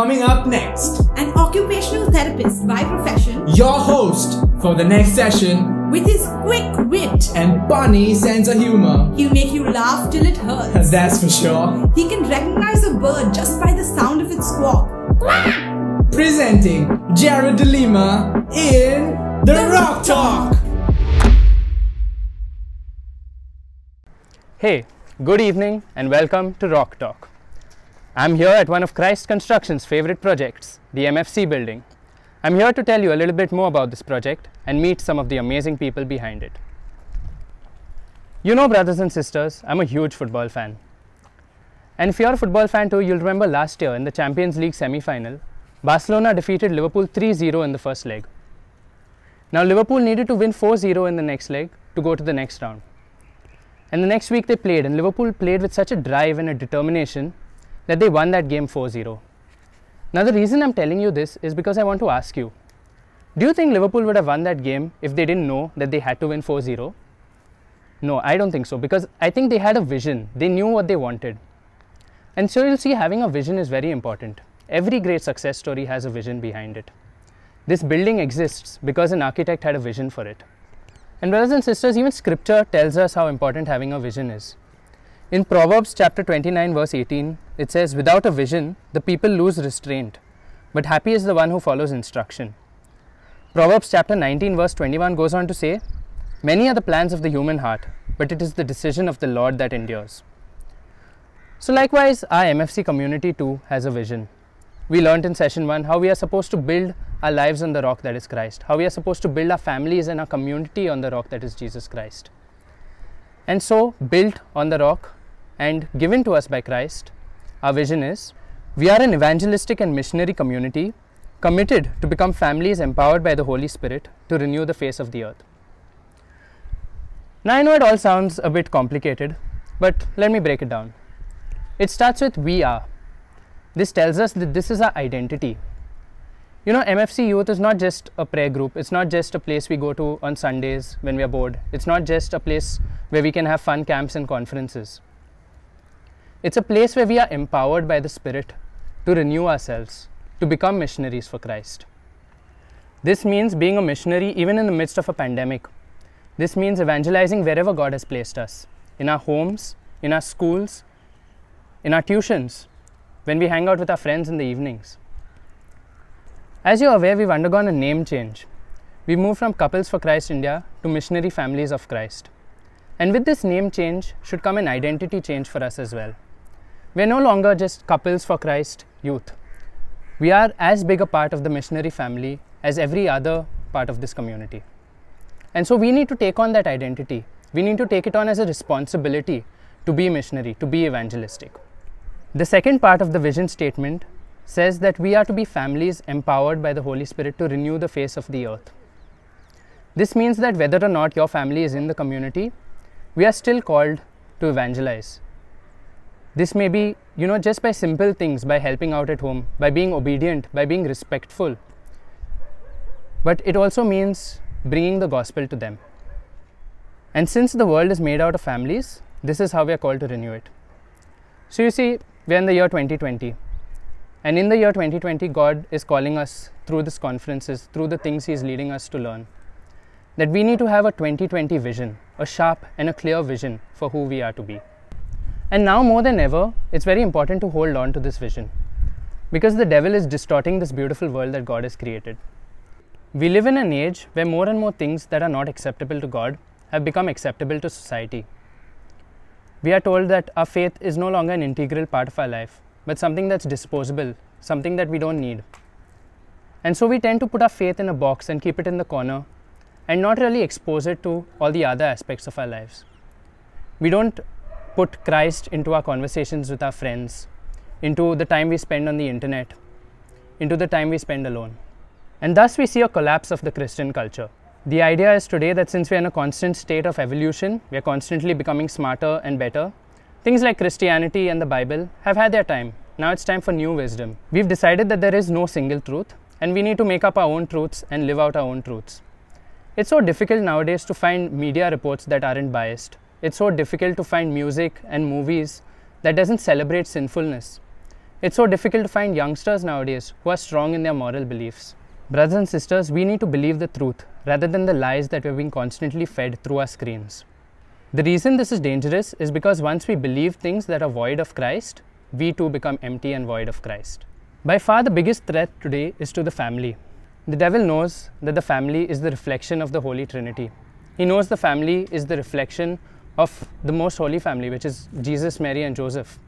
Coming up next, an occupational therapist by profession, your host for the next session, with his quick wit and punny sense of humor, he'll make you laugh till it hurts. That's for sure. He can recognize a bird just by the sound of its squawk. Wah! Presenting Jared D'Lima in The Rock Talk. Hey, good evening and welcome to Rock Talk. I'm here at one of Christ Construction's favorite projects, the MFC building. I'm here to tell you a little bit more about this project and meet some of the amazing people behind it. You know, brothers and sisters, I'm a huge football fan. And if you're a football fan too, you'll remember last year in the Champions League semi-final, Barcelona defeated Liverpool 3-0 in the first leg. Now Liverpool needed to win 4-0 in the next leg to go to the next round. And the next week they played, and Liverpool played with such a drive and a determination that they won that game 4-0. Now the reason I'm telling you this is because I want to ask you, do you think Liverpool would have won that game if they didn't know that they had to win 4-0? No, I don't think so, because I think they had a vision. They knew what they wanted. And so you'll see, having a vision is very important. Every great success story has a vision behind it. This building exists because an architect had a vision for it. And brothers and sisters, even scripture tells us how important having a vision is. In Proverbs chapter 29 verse 18, it says, "Without a vision, the people lose restraint, but happy is the one who follows instruction." Proverbs chapter 19 verse 21 goes on to say, "Many are the plans of the human heart, but it is the decision of the Lord that endures." So likewise, our MFC community too has a vision. We learnt in session 1 how we are supposed to build our lives on the rock that is Christ, how we are supposed to build our families and our community on the rock that is Jesus Christ. And so, built on the rock and given to us by Christ, our vision is, we are an evangelistic and missionary community committed to become families empowered by the Holy Spirit to renew the face of the earth. Now I know it all sounds a bit complicated, but let me break it down. It starts with "we are." This tells us that this is our identity. You know, MFC Youth is not just a prayer group. It's not just a place we go to on Sundays when we are bored. It's not just a place where we can have fun camps and conferences. It's a place where we are empowered by the Spirit to renew ourselves, to become missionaries for Christ. This means being a missionary even in the midst of a pandemic. This means evangelizing wherever God has placed us, in our homes, in our schools, in our tuitions, when we hang out with our friends in the evenings. As you're aware, we've undergone a name change. We've moved from Couples for Christ India to Missionary Families of Christ. And with this name change should come an identity change for us as well. We're no longer just Couples for Christ Youth. We are as big a part of the missionary family as every other part of this community. And so we need to take on that identity. We need to take it on as a responsibility to be missionary, to be evangelistic. The second part of the vision statement says that we are to be families empowered by the Holy Spirit to renew the face of the earth. This means that whether or not your family is in the community, we are still called to evangelize. This may be, you know, just by simple things, by helping out at home, by being obedient, by being respectful. But it also means bringing the gospel to them. And since the world is made out of families, this is how we are called to renew it. So you see, we're in the year 2020, and in the year 2020, God is calling us through these conferences, through the things He's leading us to learn, that we need to have a 2020 vision, a sharp and a clear vision for who we are to be. And now more than ever, it's very important to hold on to this vision, because the devil is distorting this beautiful world that God has created. We live in an age where more and more things that are not acceptable to God have become acceptable to society. We are told that our faith is no longer an integral part of our life, but something that's disposable, something that we don't need. And so we tend to put our faith in a box and keep it in the corner and not really expose it to all the other aspects of our lives. We don't put Christ into our conversations with our friends, into the time we spend on the internet, into the time we spend alone. And thus we see a collapse of the Christian culture. The idea is today that since we are in a constant state of evolution, we are constantly becoming smarter and better, things like Christianity and the Bible have had their time. Now it's time for new wisdom. We've decided that there is no single truth, and we need to make up our own truths and live out our own truths. It's so difficult nowadays to find media reports that aren't biased. It's so difficult to find music and movies that doesn't celebrate sinfulness. It's so difficult to find youngsters nowadays who are strong in their moral beliefs. Brothers and sisters, we need to believe the truth rather than the lies that we're being constantly fed through our screens. The reason this is dangerous is because once we believe things that are void of Christ, we too become empty and void of Christ. By far the biggest threat today is to the family. The devil knows that the family is the reflection of the Holy Trinity. He knows the family is the reflection of the Most Holy Family, which is Jesus, Mary and Joseph.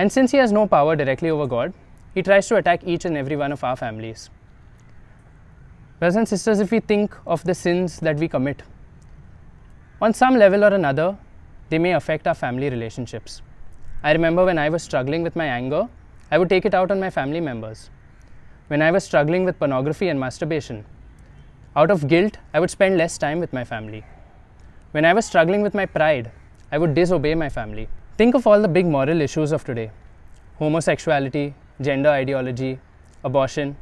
And since he has no power directly over God, he tries to attack each and every one of our families. Brothers and sisters, if we think of the sins that we commit, on some level or another, they may affect our family relationships. I remember when I was struggling with my anger, I would take it out on my family members. When I was struggling with pornography and masturbation, out of guilt, I would spend less time with my family. When I was struggling with my pride, I would disobey my family. Think of all the big moral issues of today. Homosexuality, gender ideology, abortion.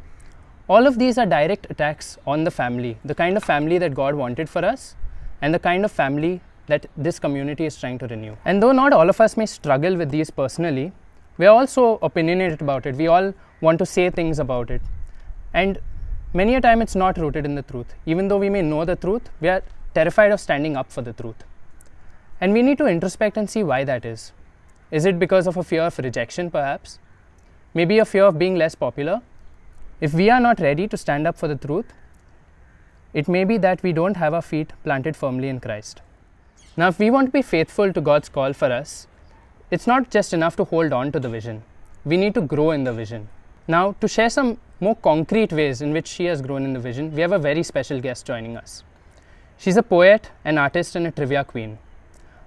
All of these are direct attacks on the family, the kind of family that God wanted for us and the kind of family that this community is trying to renew. And though not all of us may struggle with these personally, we are also opinionated about it. We all want to say things about it. And many a time it's not rooted in the truth. Even though we may know the truth, we are terrified of standing up for the truth. And we need to introspect and see why that is. Is it because of a fear of rejection perhaps? Maybe a fear of being less popular? If we are not ready to stand up for the truth, it may be that we don't have our feet planted firmly in Christ. Now, if we want to be faithful to God's call for us, it's not just enough to hold on to the vision. We need to grow in the vision. Now, to share some more concrete ways in which she has grown in the vision, we have a very special guest joining us. She's a poet, an artist and a trivia queen.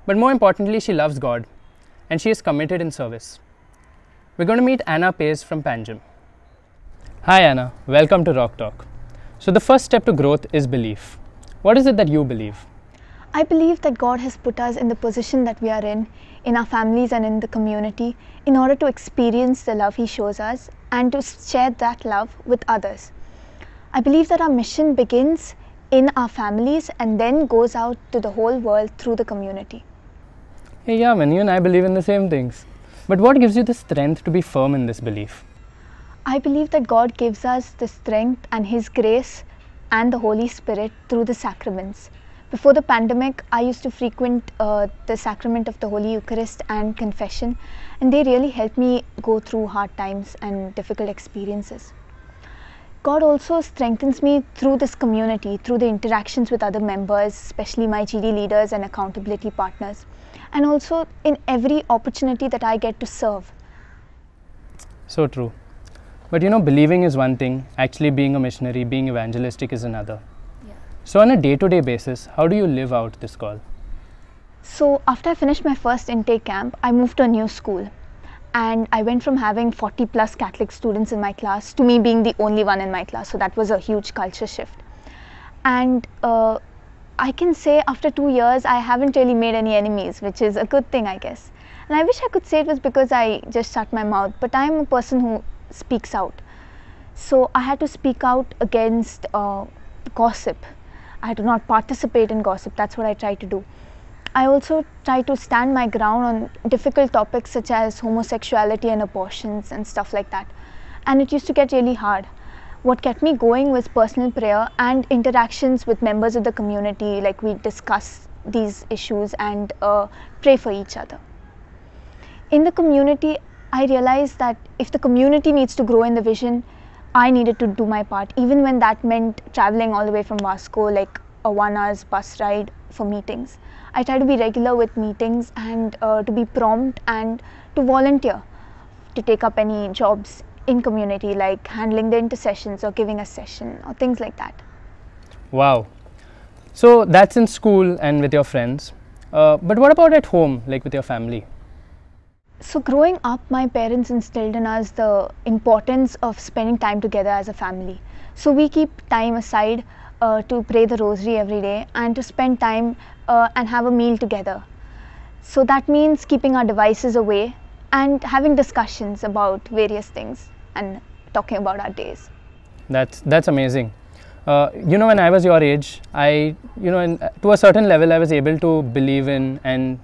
But more importantly, she loves God and she is committed in service. We're going to meet Anna Pace from Panjim. Hi Anna, welcome to Rock Talk. So the first step to growth is belief. What is it that you believe? I believe that God has put us in the position that we are in our families and in the community, in order to experience the love He shows us and to share that love with others. I believe that our mission begins in our families and then goes out to the whole world through the community. Hey, yeah, man, you and I believe in the same things. But what gives you the strength to be firm in this belief? I believe that God gives us the strength and His grace and the Holy Spirit through the sacraments. Before the pandemic, I used to frequent the sacrament of the Holy Eucharist and confession, and they really helped me go through hard times and difficult experiences. God also strengthens me through this community, through the interactions with other members, especially my GD leaders and accountability partners, and also in every opportunity that I get to serve. So true. But you know, believing is one thing, actually being a missionary, being evangelistic is another. So on a day-to-day basis, how do you live out this call? So after I finished my first intake camp, I moved to a new school and I went from having 40 plus Catholic students in my class to me being the only one in my class. So that was a huge culture shift. And I can say after 2 years, I haven't really made any enemies, which is a good thing, I guess. And I wish I could say it was because I just shut my mouth, but I'm a person who speaks out. So I had to speak out against gossip. I do not participate in gossip, that's what I try to do. I also try to stand my ground on difficult topics such as homosexuality and abortions and stuff like that. And it used to get really hard. What kept me going was personal prayer and interactions with members of the community, like we discuss these issues and pray for each other. In the community, I realized that if the community needs to grow in the vision, I needed to do my part, even when that meant traveling all the way from Vasco, like a 1 hour's bus ride for meetings. I try to be regular with meetings and to be prompt and to volunteer to take up any jobs in community, like handling the intercessions or giving a session or things like that. Wow. So that's in school and with your friends. But what about at home, like with your family? So growing up, my parents instilled in us the importance of spending time together as a family. So we keep time aside to pray the rosary every day and to spend time and have a meal together. So that means keeping our devices away and having discussions about various things and talking about our days. That's amazing. You know, when I was your age, to a certain level, I was able to believe in and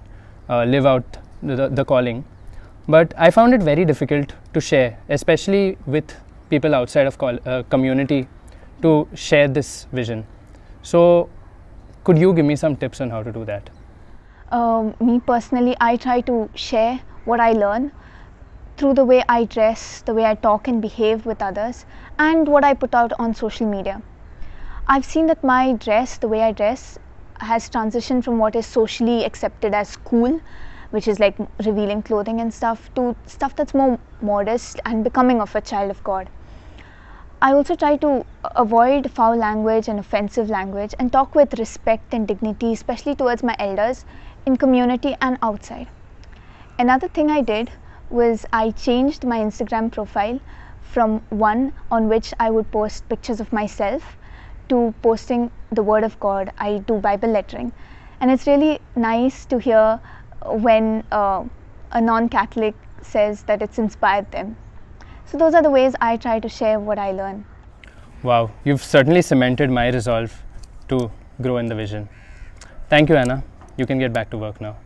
live out the calling. But I found it very difficult to share, especially with people outside of community, to share this vision. So could you give me some tips on how to do that? Me personally, I try to share what I learn through the way I dress, the way I talk and behave with others, and what I put out on social media. I've seen that my dress, the way I dress, has transitioned from what is socially accepted as cool, which is like revealing clothing and stuff, to stuff that's more modest and becoming of a child of God. I also try to avoid foul language and offensive language and talk with respect and dignity, especially towards my elders in community and outside. Another thing I did was I changed my Instagram profile from one on which I would post pictures of myself to posting the Word of God. I do Bible lettering, and it's really nice to hear when a non-Catholic says that it's inspired them. So those are the ways I try to share what I learn. Wow, you've certainly cemented my resolve to grow in the vision. Thank you, Anna. You can get back to work now.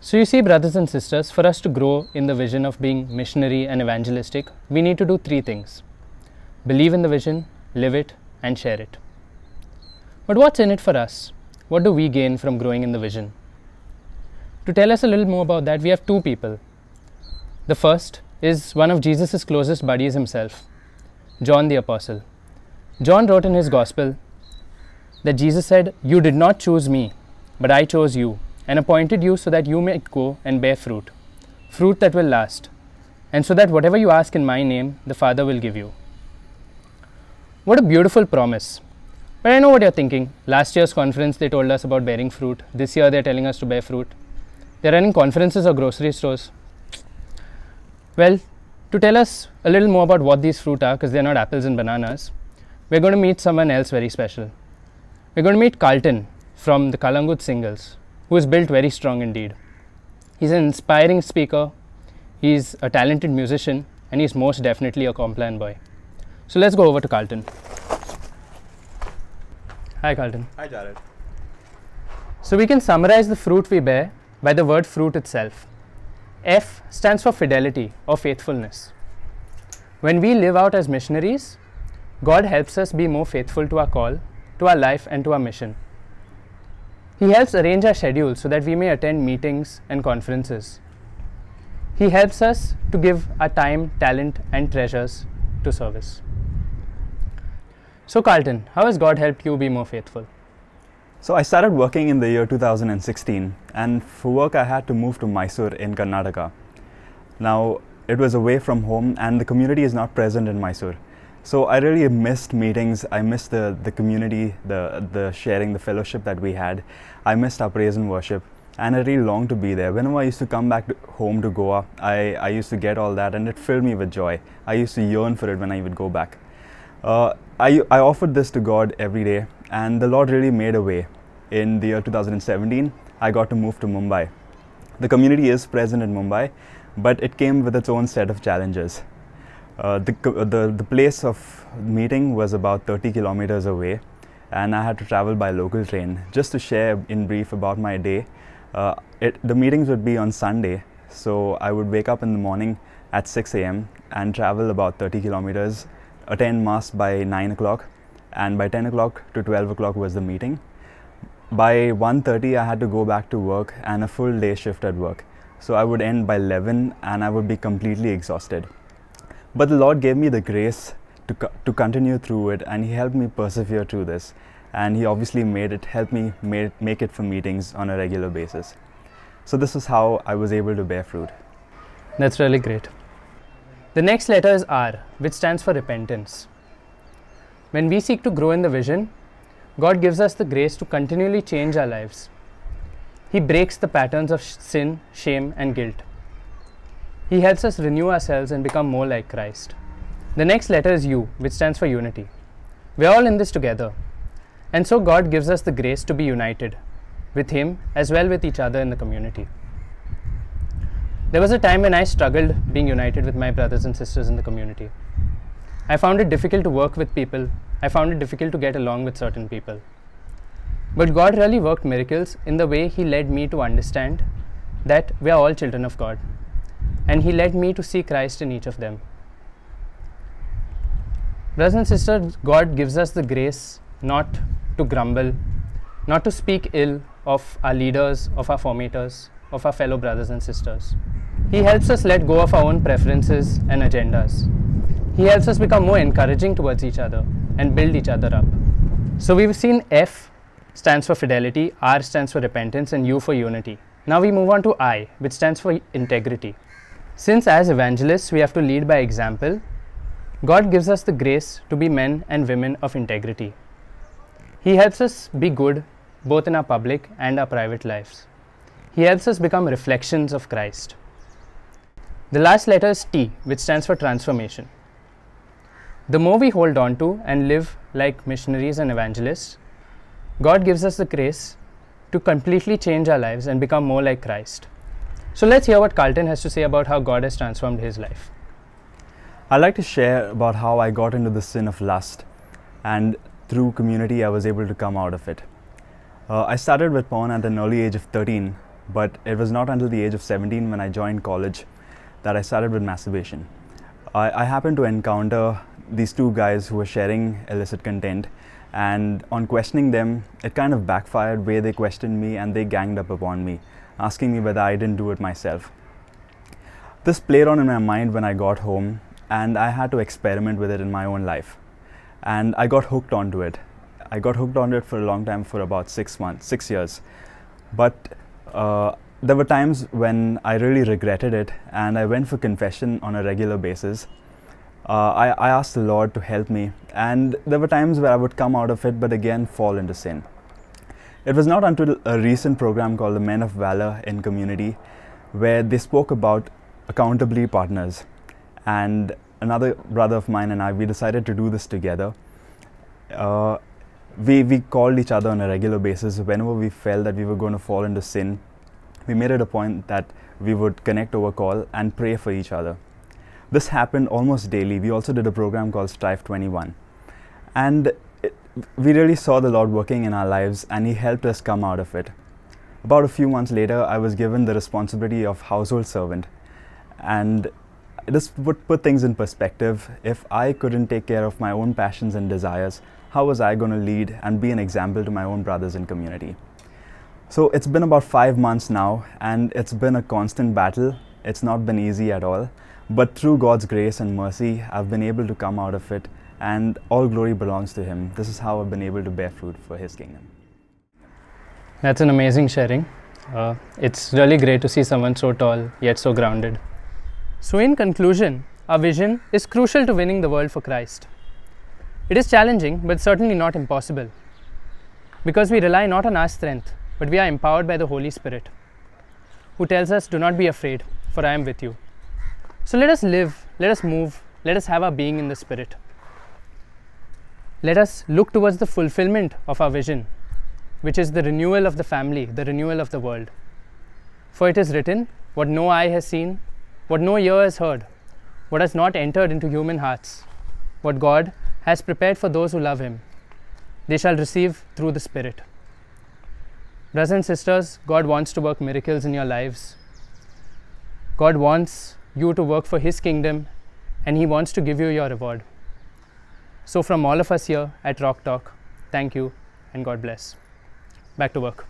So you see, brothers and sisters, for us to grow in the vision of being missionary and evangelistic, we need to do three things: believe in the vision, live it, and share it. But what's in it for us? What do we gain from growing in the vision? To tell us a little more about that, we have two people. The first is one of Jesus' closest buddies himself, John the Apostle. John wrote in his Gospel that Jesus said, "You did not choose me, but I chose you and appointed you so that you may go and bear fruit, fruit that will last, and so that whatever you ask in my name, the Father will give you." What a beautiful promise. But I know what you're thinking. Last year's conference, they told us about bearing fruit. This year, they're telling us to bear fruit. They're running conferences or grocery stores. Well, to tell us a little more about what these fruit are, because they're not apples and bananas, we're going to meet someone else very special. We're going to meet Carlton from the Kalangut Singles, who is built very strong indeed. He's an inspiring speaker, he's a talented musician, and he's most definitely a Complan boy. So let's go over to Carlton. Hi, Carlton. Hi, Jared. So we can summarize the fruit we bear by the word fruit itself. F stands for fidelity or faithfulness. When we live out as missionaries, God helps us be more faithful to our call, to our life, and to our mission. He helps arrange our schedules so that we may attend meetings and conferences. He helps us to give our time, talent, and treasures to service. So Carlton, how has God helped you be more faithful? So I started working in the year 2016, and for work I had to move to Mysore in Karnataka. Now, it was away from home and the community is not present in Mysore. So I really missed meetings, I missed the community, the sharing, the fellowship that we had. I missed our praise and worship, and I really longed to be there. Whenever I used to come back home to Goa, I used to get all that and it filled me with joy. I used to yearn for it when I would go back. I offered this to God every day, and the Lord really made a way. In the year 2017, I got to move to Mumbai. The community is present in Mumbai, but it came with its own set of challenges. The place of meeting was about 30 kilometers away, and I had to travel by local train. Just to share in brief about my day, the meetings would be on Sunday, so I would wake up in the morning at 6 AM and travel about 30 kilometers, attend mass by 9 o'clock, and by 10 o'clock to 12 o'clock was the meeting. By 1:30 I had to go back to work and a full day shift at work. So I would end by 11 and I would be completely exhausted. But the Lord gave me the grace to continue through it, and He helped me persevere through this. And He obviously helped me make it for meetings on a regular basis. So this is how I was able to bear fruit. That's really great. The next letter is R, which stands for repentance. When we seek to grow in the vision, God gives us the grace to continually change our lives. He breaks the patterns of sin, shame, and guilt. He helps us renew ourselves and become more like Christ. The next letter is U, which stands for unity. We're all in this together. And so God gives us the grace to be united with Him as well with each other in the community. There was a time when I struggled being united with my brothers and sisters in the community. I found it difficult to work with people. I found it difficult to get along with certain people. But God really worked miracles in the way He led me to understand that we are all children of God and He led me to see Christ in each of them. Brothers and sisters, God gives us the grace not to grumble, not to speak ill of our leaders, of our formators, of our fellow brothers and sisters. He helps us let go of our own preferences and agendas. He helps us become more encouraging towards each other and build each other up. So we've seen F stands for fidelity, R stands for repentance, and U for unity. Now we move on to I, which stands for integrity. Since as evangelists we have to lead by example, God gives us the grace to be men and women of integrity. He helps us be good both in our public and our private lives. He helps us become reflections of Christ. The last letter is T, which stands for transformation. The more we hold on to and live like missionaries and evangelists, God gives us the grace to completely change our lives and become more like Christ. So let's hear what Carlton has to say about how God has transformed his life. I'd like to share about how I got into the sin of lust, and through community I was able to come out of it. I started with porn at an early age of 13, but it was not until the age of 17 when I joined college that I started with masturbation. I happened to encounter these two guys who were sharing illicit content, and on questioning them, it kind of backfired where they questioned me and they ganged up upon me, asking me whether I didn't do it myself. This played on in my mind when I got home, and I had to experiment with it in my own life. And I got hooked onto it. I got hooked onto it for a long time, for about 6 months, 6 years. But there were times when I really regretted it, and I went for confession on a regular basis. I asked the Lord to help me, and there were times where I would come out of it but again fall into sin. It was not until a recent program called the Men of Valor in community, where they spoke about accountability partners, and another brother of mine and I, we decided to do this together. We called each other on a regular basis. Whenever we felt that we were going to fall into sin, we made it a point that we would connect over call and pray for each other. This happened almost daily. We also did a program called Strive 21. And we really saw the Lord working in our lives, and He helped us come out of it. About a few months later, I was given the responsibility of household servant. And this would put things in perspective. If I couldn't take care of my own passions and desires, how was I going to lead and be an example to my own brothers in community? So it's been about 5 months now, and it's been a constant battle. It's not been easy at all. But through God's grace and mercy, I've been able to come out of it, and all glory belongs to Him. This is how I've been able to bear fruit for His kingdom. That's an amazing sharing. It's really great to see someone so tall yet so grounded. So in conclusion, our vision is crucial to winning the world for Christ. It is challenging, but certainly not impossible, because we rely not on our strength, but we are empowered by the Holy Spirit, who tells us, "Do not be afraid, for I am with you." So let us live, let us move, let us have our being in the Spirit. Let us look towards the fulfillment of our vision, which is the renewal of the family, the renewal of the world. For it is written, what no eye has seen, what no ear has heard, what has not entered into human hearts, what God has prepared for those who love Him, they shall receive through the Spirit. Brothers and sisters, God wants to work miracles in your lives. God wants you to work for His kingdom, and He wants to give you your reward. So from all of us here at Rock Talk, thank you and God bless. Back to work.